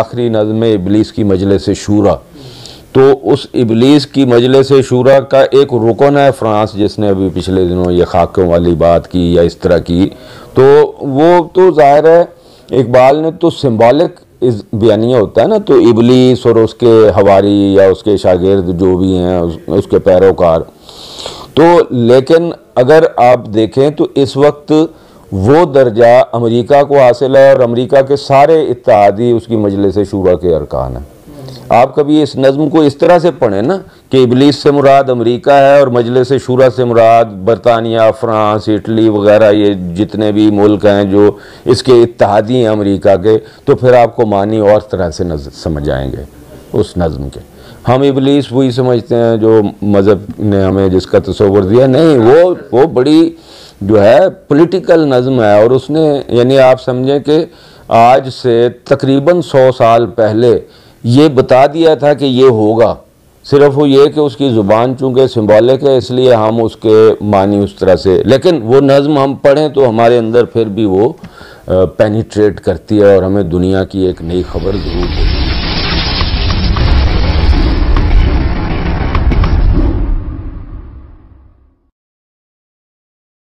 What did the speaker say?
आखिरी नज़्म इबलीस की मजलिस-ए-शूरा। तो उस इबलीस की मजलिस-ए-शूरा का एक रुकन है फ्रांस, जिसने अभी पिछले दिनों ये खाकों वाली बात की या इस तरह की, तो वो तो ज़ाहिर है इकबाल ने तो सिंबॉलिक बयानिया होता है ना, तो इबलीस और उसके हवारी या उसके शागिर्द जो भी हैं उसके पैरोकार। तो लेकिन अगर आप देखें तो इस वक्त वो दर्जा अमेरिका को हासिल है और अमेरिका के सारे इत्तेहादी उसकी मजलिस-ए-शूरा के अरकान हैं। आप कभी इस नज़म को इस तरह से पढ़ें ना कि इबलीस से मुराद अमेरिका है और मजलिस-ए-शूरा से मुराद बरतानिया, फ्रांस, इटली वगैरह ये जितने भी मुल्क हैं जो इसके इत्तेहादी हैं अमेरिका के, तो फिर आपको मानी और तरह से समझ आएंगे उस नज़म के। हम इबलीस वही समझते हैं जो मज़हब ने हमें जिसका तस्वर दिया, नहीं वो बड़ी जो है पॉलिटिकल नज़म है। और उसने यानी आप समझें कि आज से तकरीबन 100 साल पहले ये बता दिया था कि ये होगा, सिर्फ वो ये कि उसकी ज़ुबान चूँकि सिंबॉलिक है इसलिए हम उसके मानी उस तरह से, लेकिन वो नज़म हम पढ़ें तो हमारे अंदर फिर भी वो पेनिट्रेट करती है और हमें दुनिया की एक नई खबर ज़रूर